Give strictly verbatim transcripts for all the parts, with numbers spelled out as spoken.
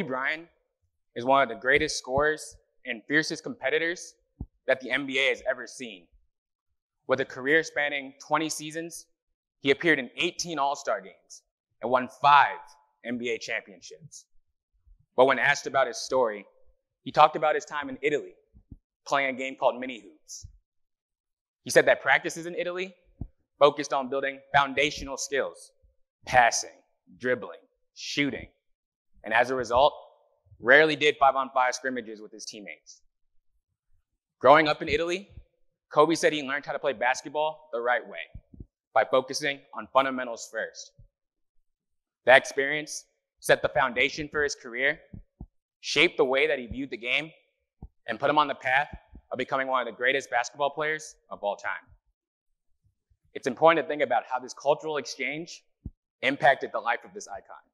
Kobe Bryant is one of the greatest scorers and fiercest competitors that the N B A has ever seen. With a career spanning twenty seasons, he appeared in eighteen All-Star games and won five N B A championships. But when asked about his story, he talked about his time in Italy, playing a game called mini hoops. He said that practices in Italy focused on building foundational skills, passing, dribbling, shooting, and as a result, rarely did five-on-five scrimmages with his teammates. Growing up in Italy, Kobe said he learned how to play basketball the right way, by focusing on fundamentals first. That experience set the foundation for his career, shaped the way that he viewed the game, and put him on the path of becoming one of the greatest basketball players of all time. It's important to think about how this cultural exchange impacted the life of this icon.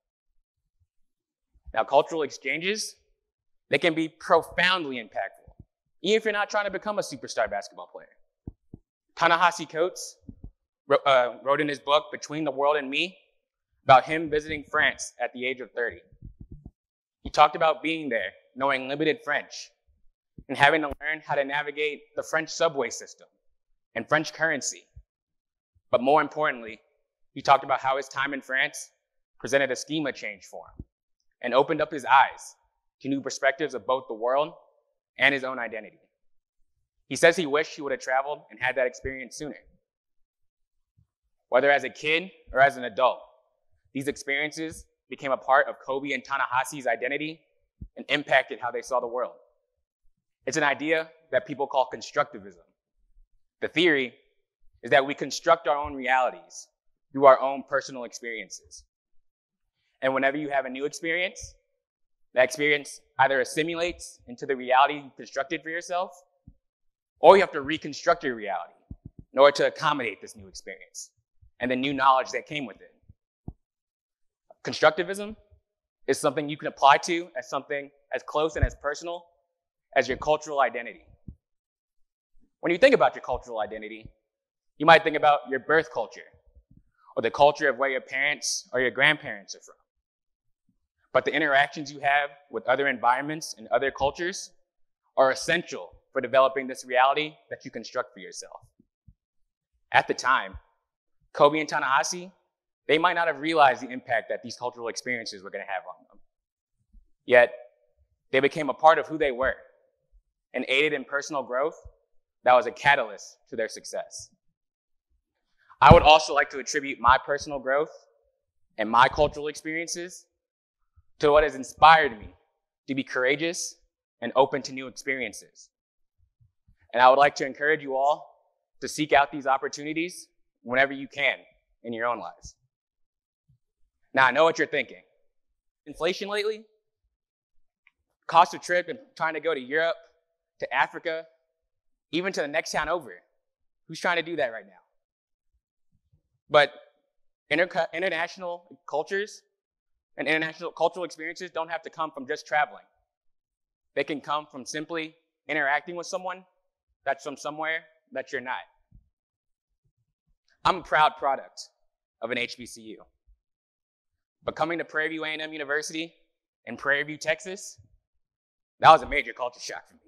Now, cultural exchanges, they can be profoundly impactful, even if you're not trying to become a superstar basketball player. Ta-Nehisi Coates uh, wrote in his book, Between the World and Me, about him visiting France at the age of thirty. He talked about being there, knowing limited French, and having to learn how to navigate the French subway system and French currency. But more importantly, he talked about how his time in France presented a schema change for him and opened up his eyes to new perspectives of both the world and his own identity. He says he wished he would have traveled and had that experience sooner. Whether as a kid or as an adult, these experiences became a part of Kobe and Ta-Nehisi's identity and impacted how they saw the world. It's an idea that people call constructivism. The theory is that we construct our own realities through our own personal experiences. And whenever you have a new experience, that experience either assimilates into the reality you constructed for yourself, or you have to reconstruct your reality in order to accommodate this new experience and the new knowledge that came with it. Constructivism is something you can apply to as something as close and as personal as your cultural identity. When you think about your cultural identity, you might think about your birth culture or the culture of where your parents or your grandparents are from. But the interactions you have with other environments and other cultures are essential for developing this reality that you construct for yourself. At the time, Kobe and Ta-Nehisi, they might not have realized the impact that these cultural experiences were going to have on them. Yet, they became a part of who they were and aided in personal growth that was a catalyst to their success. I would also like to attribute my personal growth and my cultural experiences to what has inspired me to be courageous and open to new experiences. And I would like to encourage you all to seek out these opportunities whenever you can in your own lives. Now, I know what you're thinking. Inflation lately? Cost of trip and trying to go to Europe, to Africa, even to the next town over. Who's trying to do that right now? But inter- international cultures and international cultural experiences don't have to come from just traveling. They can come from simply interacting with someone that's from somewhere that you're not. I'm a proud product of an H B C U. But coming to Prairie View A and M University in Prairie View, Texas, that was a major culture shock for me.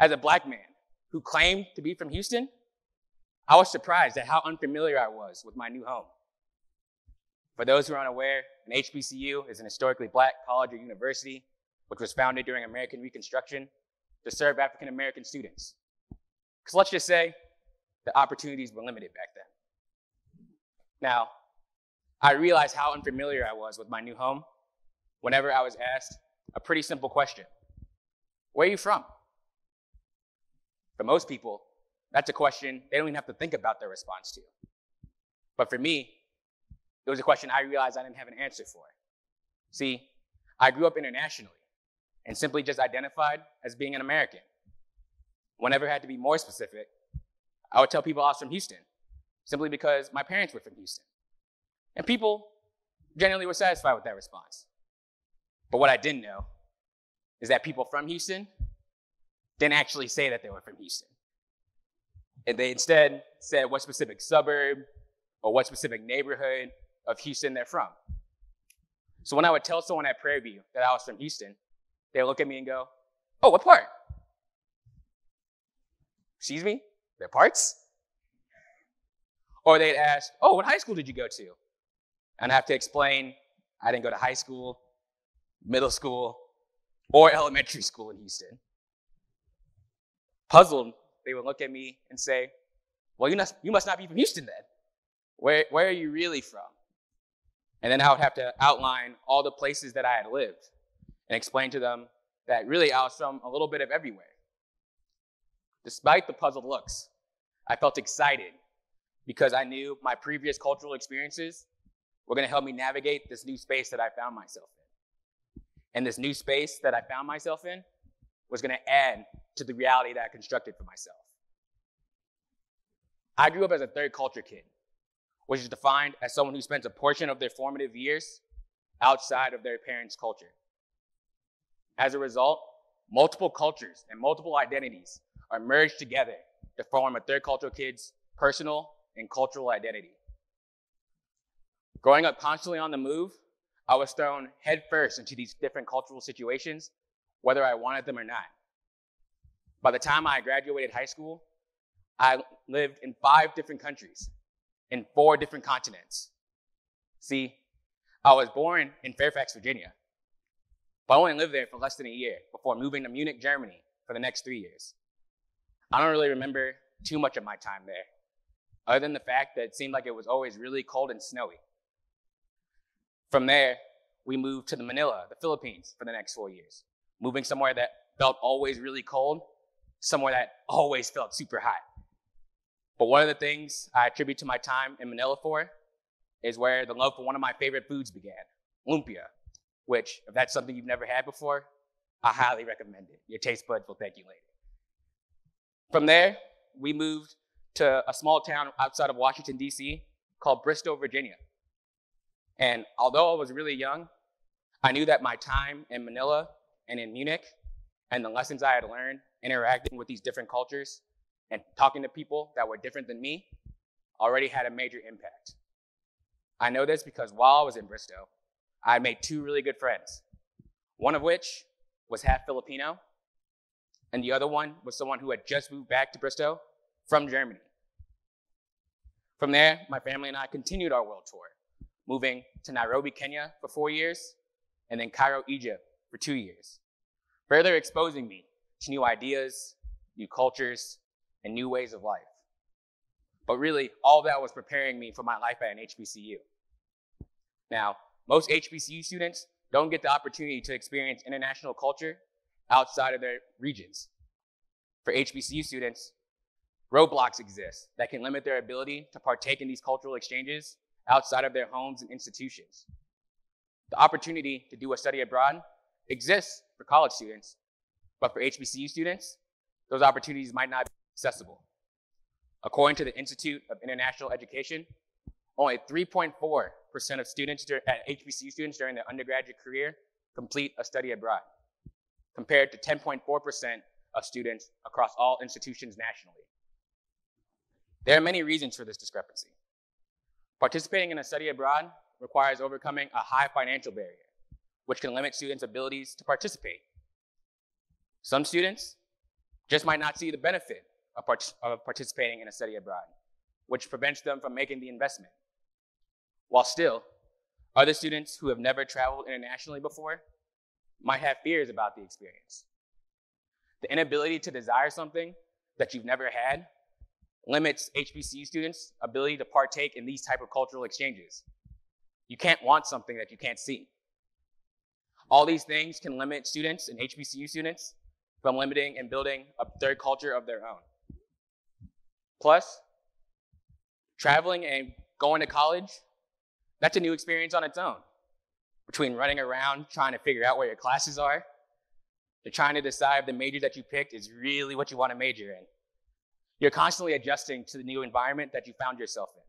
As a black man who claimed to be from Houston, I was surprised at how unfamiliar I was with my new home. For those who are unaware, an H B C U is an historically black college or university, which was founded during American Reconstruction to serve African American students. Because let's just say the opportunities were limited back then. Now, I realized how unfamiliar I was with my new home whenever I was asked a pretty simple question. Where are you from? For most people, that's a question they don't even have to think about their response to. But for me, it was a question I realized I didn't have an answer for. See, I grew up internationally and simply just identified as being an American. Whenever I had to be more specific, I would tell people I was from Houston, simply because my parents were from Houston. And people generally were satisfied with that response. But what I didn't know is that people from Houston didn't actually say that they were from Houston. And they instead said what specific suburb or what specific neighborhood of Houston they're from. So when I would tell someone at Prairie View that I was from Houston, they would look at me and go, "Oh, what part?" Excuse me? Their parts? Or they'd ask, "Oh, what high school did you go to?" And I have to explain, I didn't go to high school, middle school, or elementary school in Houston. Puzzled, they would look at me and say, "Well, you must, you must not be from Houston then. Where, where are you really from?" And then I would have to outline all the places that I had lived and explain to them that really I was from a little bit of everywhere. Despite the puzzled looks, I felt excited because I knew my previous cultural experiences were going to help me navigate this new space that I found myself in. And this new space that I found myself in was going to add to the reality that I constructed for myself. I grew up as a third culture kid, which is defined as someone who spends a portion of their formative years outside of their parents' culture. As a result, multiple cultures and multiple identities are merged together to form a third culture kid's personal and cultural identity. Growing up constantly on the move, I was thrown headfirst into these different cultural situations, whether I wanted them or not. By the time I graduated high school, I lived in five different countries, in four different continents. See, I was born in Fairfax, Virginia, but I only lived there for less than a year before moving to Munich, Germany for the next three years. I don't really remember too much of my time there, other than the fact that it seemed like it was always really cold and snowy. From there, we moved to the Manila, the Philippines, for the next four years, moving somewhere that felt always really cold, somewhere that always felt super hot. But one of the things I attribute to my time in Manila for is where the love for one of my favorite foods began, lumpia, which, if that's something you've never had before, I highly recommend it. Your taste buds will thank you later. From there, we moved to a small town outside of Washington, D C called Bristow, Virginia. And although I was really young, I knew that my time in Manila and in Munich and the lessons I had learned interacting with these different cultures and talking to people that were different than me already had a major impact. I know this because while I was in Bristow, I made two really good friends, one of which was half Filipino, and the other one was someone who had just moved back to Bristow from Germany. From there, my family and I continued our world tour, moving to Nairobi, Kenya for four years, and then Cairo, Egypt for two years, further exposing me to new ideas, new cultures, and new ways of life. But really, all that was preparing me for my life at an H B C U. Now, most H B C U students don't get the opportunity to experience international culture outside of their regions. For H B C U students, roadblocks exist that can limit their ability to partake in these cultural exchanges outside of their homes and institutions. The opportunity to do a study abroad exists for college students, but for H B C U students, those opportunities might not be accessible. According to the Institute of International Education, only three point four percent of students at H B C U students during their undergraduate career complete a study abroad, compared to ten point four percent of students across all institutions nationally. There are many reasons for this discrepancy. Participating in a study abroad requires overcoming a high financial barrier, which can limit students' abilities to participate. Some students just might not see the benefit of, part of participating in a study abroad, which prevents them from making the investment. While still, other students who have never traveled internationally before might have fears about the experience. The inability to desire something that you've never had limits H B C U students' ability to partake in these type of cultural exchanges. You can't want something that you can't see. All these things can limit students and H B C U students from limiting and building a third culture of their own. Plus, traveling and going to college, that's a new experience on its own. Between running around, trying to figure out where your classes are, to trying to decide if the major that you picked is really what you want to major in. You're constantly adjusting to the new environment that you found yourself in.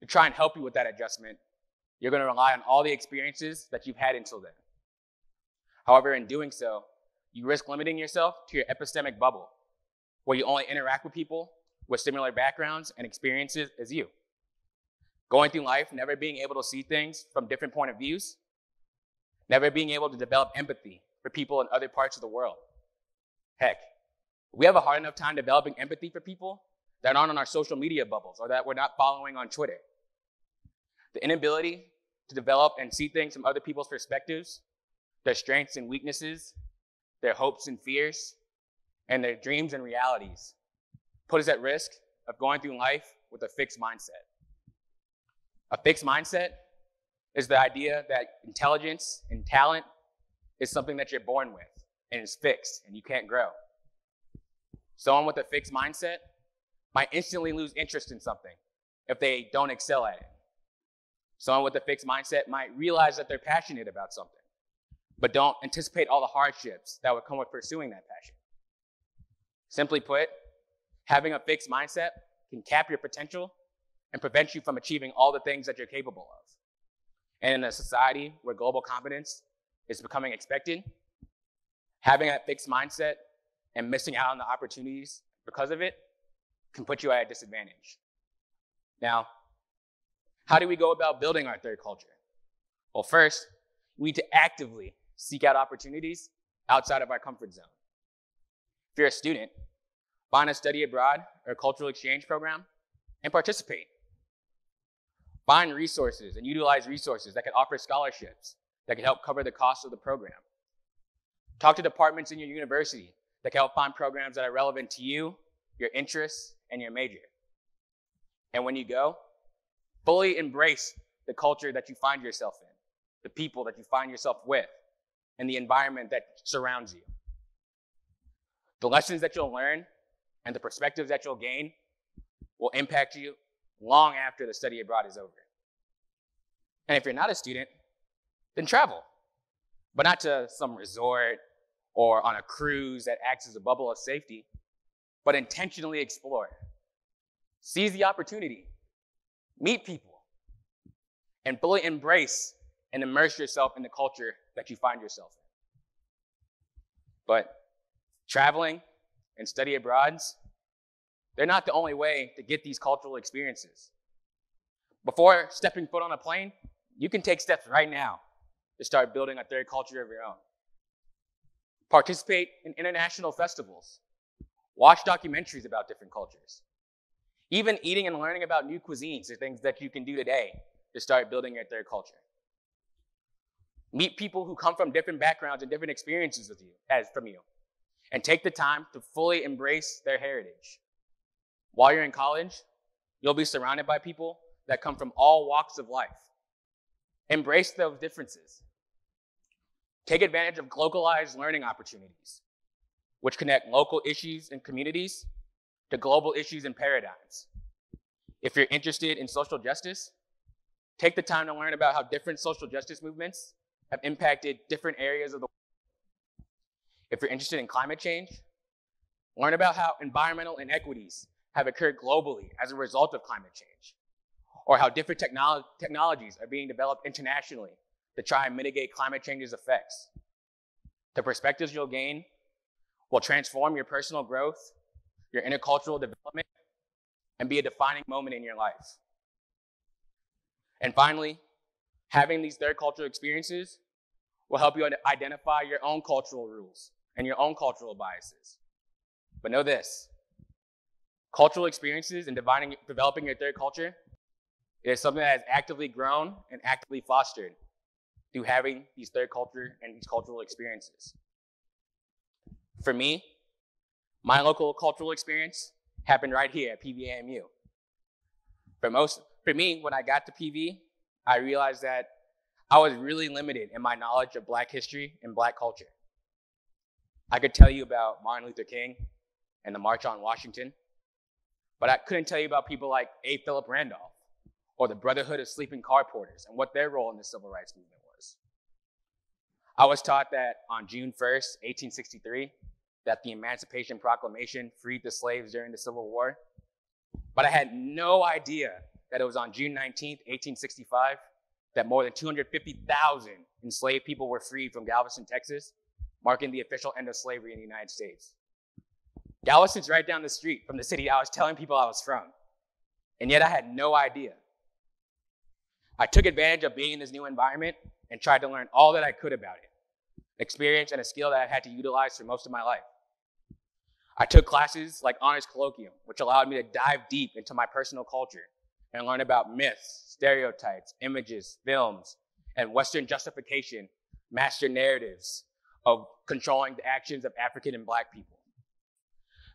To try and help you with that adjustment, you're going to rely on all the experiences that you've had until then. However, in doing so, you risk limiting yourself to your epistemic bubble, where you only interact with people with similar backgrounds and experiences as you. going through life, never being able to see things from different point of views, never being able to develop empathy for people in other parts of the world. Heck, we have a hard enough time developing empathy for people that aren't on our social media bubbles or that we're not following on Twitter. The inability to develop and see things from other people's perspectives, their strengths and weaknesses, their hopes and fears, and their dreams and realities, put us at risk of going through life with a fixed mindset. A fixed mindset is the idea that intelligence and talent is something that you're born with and is fixed and you can't grow. Someone with a fixed mindset might instantly lose interest in something if they don't excel at it. Someone with a fixed mindset might realize that they're passionate about something, but don't anticipate all the hardships that would come with pursuing that passion. Simply put, having a fixed mindset can cap your potential and prevent you from achieving all the things that you're capable of. And in a society where global competence is becoming expected, having that fixed mindset and missing out on the opportunities because of it can put you at a disadvantage. Now, how do we go about building our third culture? Well, first, we need to actively seek out opportunities outside of our comfort zone. If you're a student, find a study abroad or a cultural exchange program and participate. Find resources and utilize resources that can offer scholarships that can help cover the cost of the program. Talk to departments in your university that can help find programs that are relevant to you, your interests, and your major. And when you go, fully embrace the culture that you find yourself in, the people that you find yourself with, and the environment that surrounds you. The lessons that you'll learn and the perspectives that you'll gain will impact you long after the study abroad is over. And if you're not a student, then travel, but not to some resort or on a cruise that acts as a bubble of safety, but intentionally explore. Seize the opportunity, meet people, and fully embrace and immerse yourself in the culture that you find yourself in. But traveling and study abroads, they're not the only way to get these cultural experiences. Before stepping foot on a plane, you can take steps right now to start building a third culture of your own. Participate in international festivals. Watch documentaries about different cultures. Even eating and learning about new cuisines are things that you can do today to start building your third culture. Meet people who come from different backgrounds and different experiences with you, as from you, and take the time to fully embrace their heritage. While you're in college, you'll be surrounded by people that come from all walks of life. Embrace those differences. Take advantage of localized learning opportunities, which connect local issues and communities to global issues and paradigms. If you're interested in social justice, take the time to learn about how different social justice movements have impacted different areas of the world. If you're interested in climate change, learn about how environmental inequities have occurred globally as a result of climate change, or how different technolo- technologies are being developed internationally to try and mitigate climate change's effects. The perspectives you'll gain will transform your personal growth, your intercultural development, and be a defining moment in your life. And finally, having these third cultural experiences will help you identify your own cultural rules and your own cultural biases. But know this, cultural experiences and developing your third culture is something that is actively grown and actively fostered through having these third culture and these cultural experiences. For me, my local cultural experience happened right here at P V A M U. For most, for me, when I got to P V, I realized that I was really limited in my knowledge of Black history and Black culture. I could tell you about Martin Luther King and the March on Washington, but I couldn't tell you about people like A. Philip Randolph or the Brotherhood of Sleeping Car Porters and what their role in the Civil Rights Movement was. I was taught that on June first, eighteen sixty-three, that the Emancipation Proclamation freed the slaves during the Civil War, but I had no idea that it was on June nineteenth, eighteen sixty-five, that more than two hundred fifty thousand enslaved people were freed from Galveston, Texas, marking the official end of slavery in the United States. Galveston's right down the street from the city I was telling people I was from, and yet I had no idea. I took advantage of being in this new environment and tried to learn all that I could about it, an experience and a skill that I had to utilize for most of my life. I took classes like Honors Colloquium, which allowed me to dive deep into my personal culture and learn about myths, stereotypes, images, films, and Western justification, master narratives of controlling the actions of African and Black people.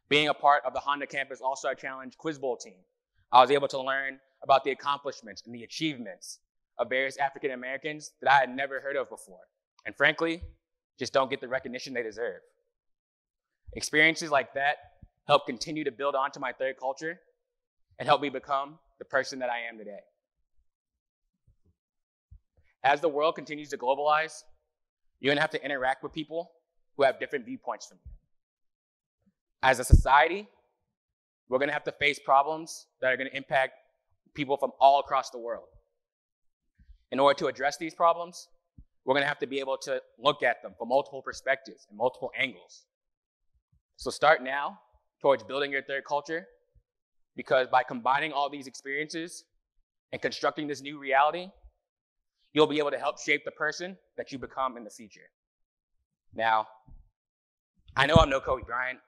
Being a part of the Honda Campus All-Star Challenge Quiz Bowl team, I was able to learn about the accomplishments and the achievements of various African Americans that I had never heard of before, and frankly, just don't get the recognition they deserve. Experiences like that help continue to build onto my third culture and help me become the person that I am today. As the world continues to globalize, you're gonna have to interact with people who have different viewpoints from you. As a society, we're gonna have to face problems that are gonna impact people from all across the world. In order to address these problems, we're gonna have to be able to look at them from multiple perspectives and multiple angles. So start now towards building your third culture, because by combining all these experiences and constructing this new reality, you'll be able to help shape the person that you become in the future. Now, I know I'm no Kobe Bryant.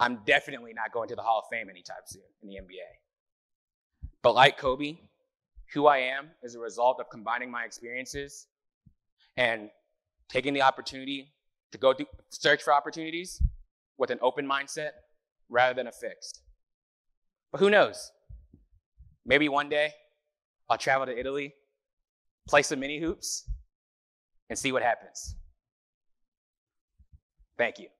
I'm definitely not going to the Hall of Fame anytime soon in the N B A. But like Kobe, who I am is a result of combining my experiences and taking the opportunity to go through, search for opportunities with an open mindset rather than a fixed. But who knows? Maybe one day I'll travel to Italy, play some mini hoops, and see what happens. Thank you.